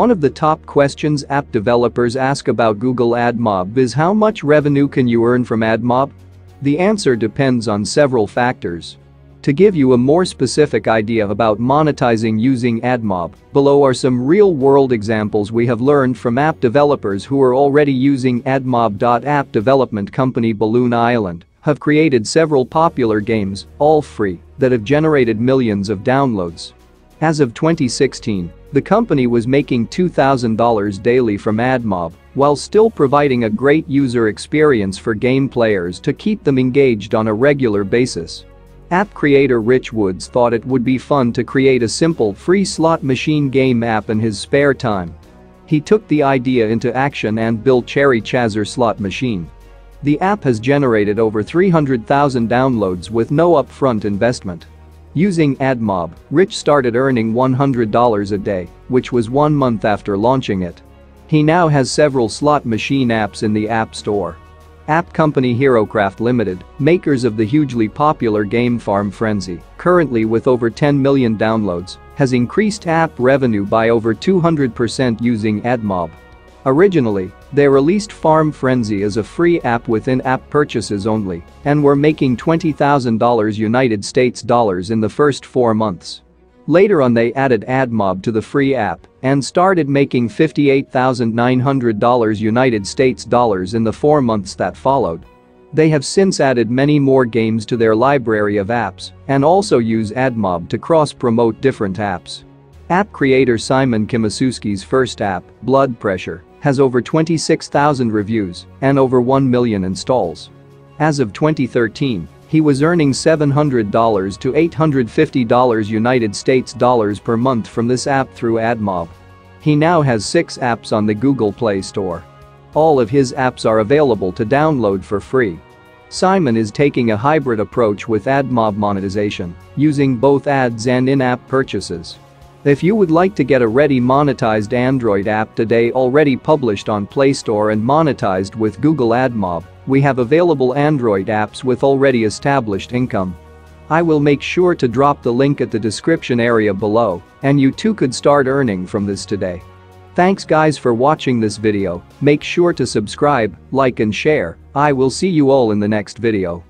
One of the top questions app developers ask about Google AdMob is how much revenue can you earn from AdMob? The answer depends on several factors. To give you a more specific idea about monetizing using AdMob, below are some real-world examples we have learned from app developers who are already using AdMob. App development company Balloon Island have created several popular games, all free, that have generated millions of downloads. As of 2016, the company was making $2,000 daily from AdMob while still providing a great user experience for game players to keep them engaged on a regular basis. App creator Rich Woods thought it would be fun to create a simple free slot machine game app in his spare time. He took the idea into action and built Cherry Chaser slot machine. The app has generated over 300,000 downloads with no upfront investment. Using AdMob, Rich started earning $100 a day, which was 1 month after launching it. He now has several slot machine apps in the App Store. App company HeroCraft Limited, makers of the hugely popular game Farm Frenzy, currently with over 10 million downloads, has increased app revenue by over 200% using AdMob. Originally, they released Farm Frenzy as a free app within app purchases only and were making $20,000 United States dollars in the first 4 months. Later on they added AdMob to the free app and started making $58,900 United States dollars in the 4 months that followed. They have since added many more games to their library of apps and also use AdMob to cross-promote different apps. App creator Simon Kimasuski's first app, Blood Pressure, has over 26,000 reviews and over 1 million installs. As of 2013, he was earning $700 to $850 United States dollars per month from this app through AdMob. He now has 6 apps on the Google Play Store. All of his apps are available to download for free. Simon is taking a hybrid approach with AdMob monetization, using both ads and in-app purchases. If you would like to get a ready monetized Android app today already published on Play Store and monetized with Google AdMob, we have available Android apps with already established income. I will make sure to drop the link at the description area below, and you too could start earning from this today. Thanks guys for watching this video, make sure to subscribe, like and share, I will see you all in the next video.